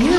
Dear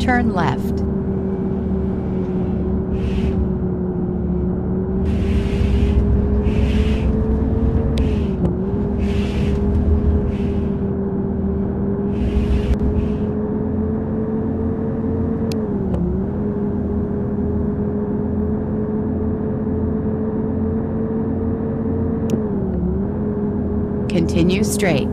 Turn left. Continue straight.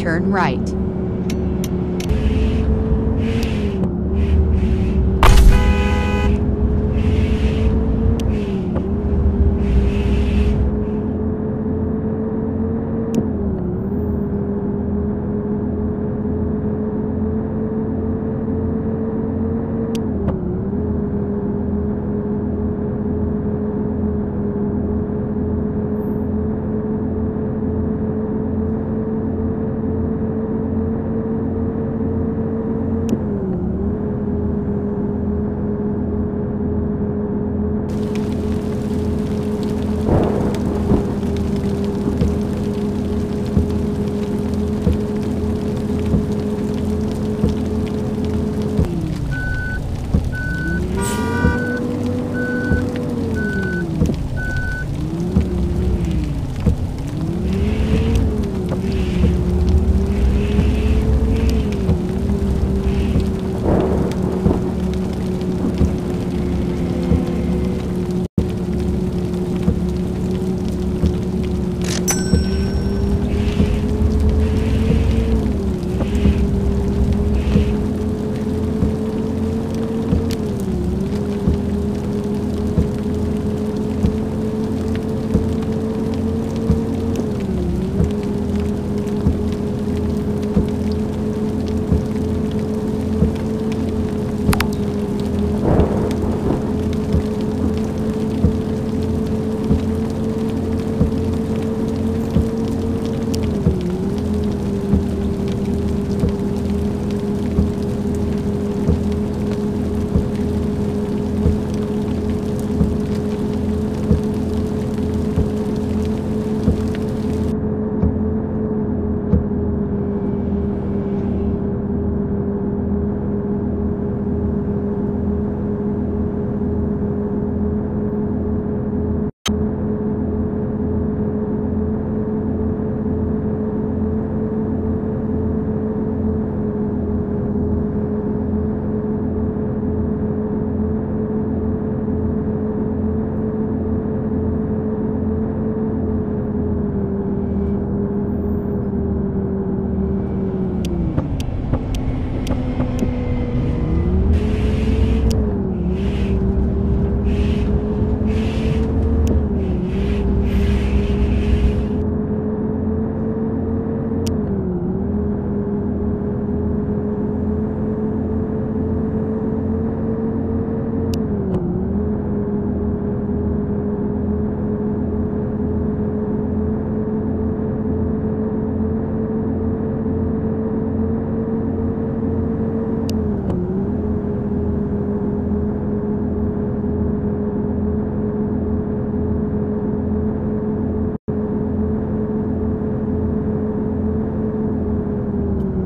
Turn right.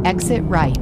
Exit right.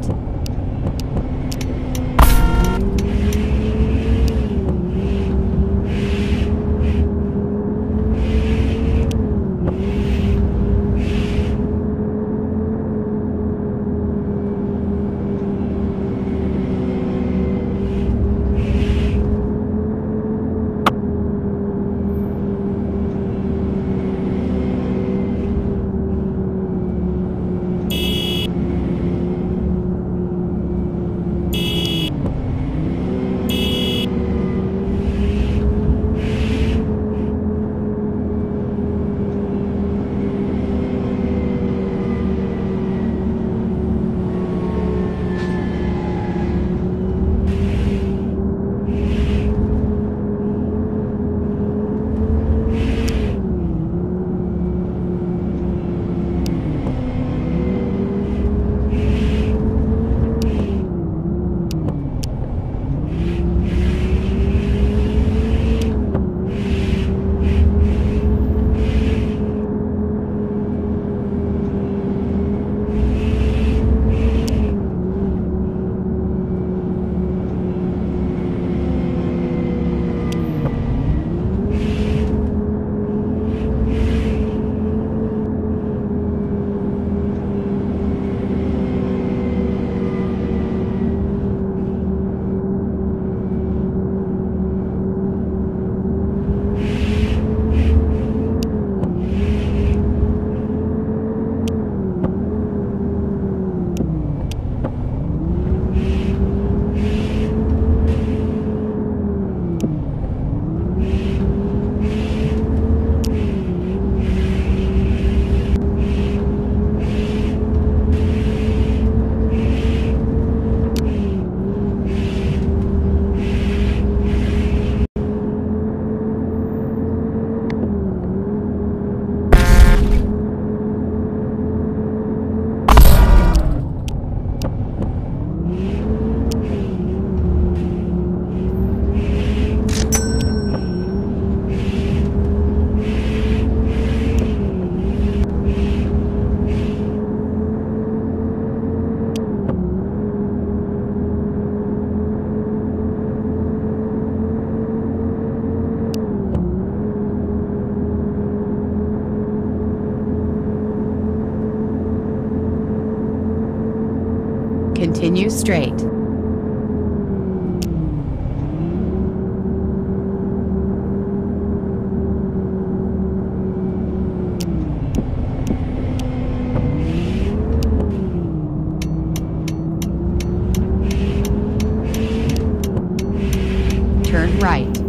Continue straight. Turn right.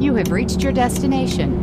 You have reached your destination.